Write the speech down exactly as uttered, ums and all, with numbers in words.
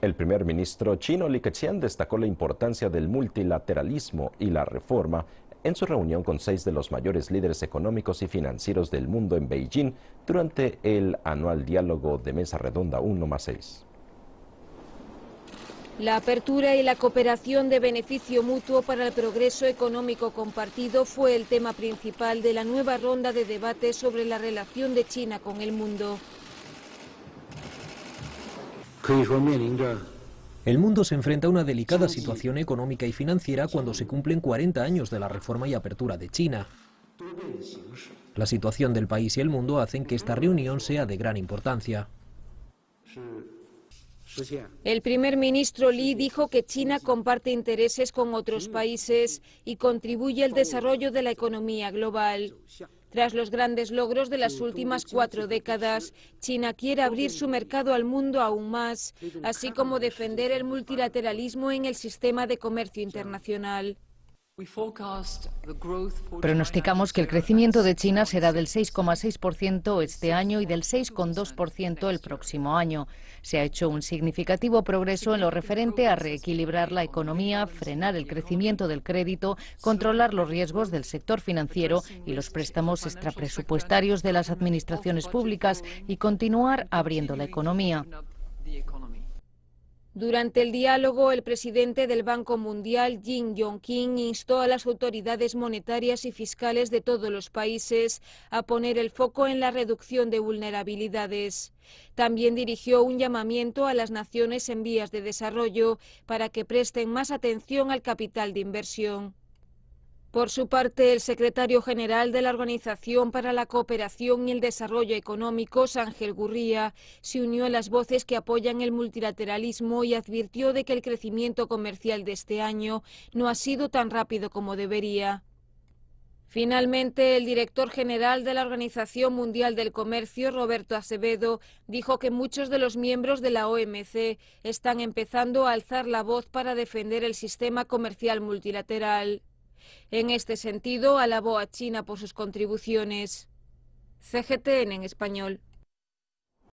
El primer ministro chino Li Keqiang destacó la importancia del multilateralismo y la reforma en su reunión con seis de los mayores líderes económicos y financieros del mundo en Beijing durante el anual Diálogo de Mesa Redonda uno más seis. La apertura y la cooperación de beneficio mutuo para el progreso económico compartido fue el tema principal de la nueva ronda de debate sobre la relación de China con el mundo. El mundo se enfrenta a una delicada situación económica y financiera cuando se cumplen cuarenta años de la reforma y apertura de China. La situación del país y el mundo hacen que esta reunión sea de gran importancia. El primer ministro Li dijo que China comparte intereses con otros países y contribuye al desarrollo de la economía global. Tras los grandes logros de las últimas cuatro décadas, China quiere abrir su mercado al mundo aún más, así como defender el multilateralismo en el sistema de comercio internacional. Pronosticamos que el crecimiento de China será del seis coma seis por ciento este año y del seis coma dos por ciento el próximo año. Se ha hecho un significativo progreso en lo referente a reequilibrar la economía, frenar el crecimiento del crédito, controlar los riesgos del sector financiero y los préstamos extrapresupuestarios de las administraciones públicas y continuar abriendo la economía. Durante el diálogo, el presidente del Banco Mundial, Jim Yong Kim, instó a las autoridades monetarias y fiscales de todos los países a poner el foco en la reducción de vulnerabilidades. También dirigió un llamamiento a las naciones en vías de desarrollo para que presten más atención al capital de inversión. Por su parte, el secretario general de la Organización para la Cooperación y el Desarrollo Económicos, Ángel Gurría, se unió a las voces que apoyan el multilateralismo y advirtió de que el crecimiento comercial de este año no ha sido tan rápido como debería. Finalmente, el director general de la Organización Mundial del Comercio, Roberto Acevedo, dijo que muchos de los miembros de la O M C están empezando a alzar la voz para defender el sistema comercial multilateral. En este sentido, alabó a China por sus contribuciones. C G T N en español.